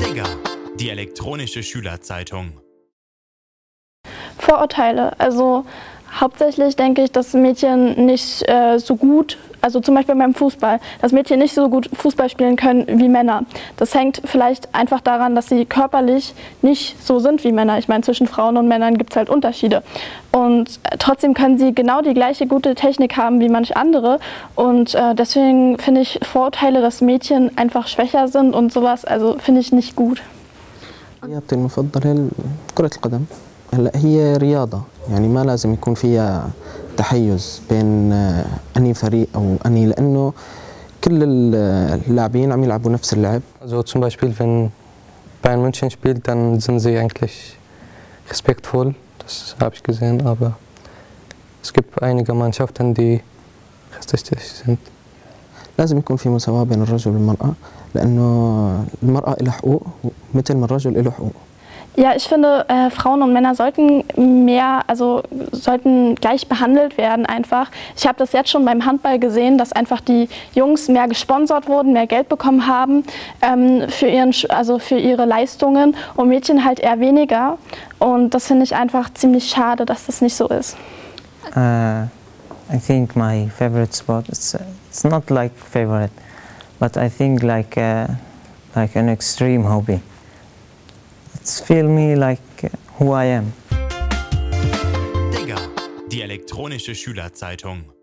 Digga, die elektronische Schülerzeitung. Vorurteile. Also hauptsächlich denke ich, dass Mädchen nicht so gut, also zum Beispiel beim Fußball, dass Mädchen nicht so gut Fußball spielen können wie Männer. Das hängt vielleicht einfach daran, dass sie körperlich nicht so sind wie Männer. Ich meine, zwischen Frauen und Männern gibt es halt Unterschiede. Und trotzdem können sie genau die gleiche gute Technik haben wie manch andere. Und deswegen finde ich Vorurteile, dass Mädchen einfach schwächer sind und sowas, also finde ich nicht gut. هلا هي رياضة يعني ما لازم يكون فيها تحيز بين أني فريق أو أني لأنه كل اللاعبين عم يلعبوا نفس اللعب. Also zum Beispiel wenn Bayern München spielt, dann sind sie eigentlich respektvoll. Das habe ich gesehen, aber es gibt einige Mannschaften, die rassistisch sind. لازم يكون في مساواة بين الرجل والمرأة لأنه المرأة لها حقوق مثل ما الرجل له حقوق. Ja, ich finde, Frauen und Männer sollten sollten gleich behandelt werden einfach. Ich habe das jetzt schon beim Handball gesehen, dass einfach die Jungs mehr gesponsert wurden, mehr Geld bekommen haben für ihre Leistungen und Mädchen halt eher weniger. Und das finde ich einfach ziemlich schade, dass das nicht so ist. I think my favorite sport it's not like favorite, but I think like an extreme hobby. It's feel me like who I am. Digga, die elektronische Schülerzeitung.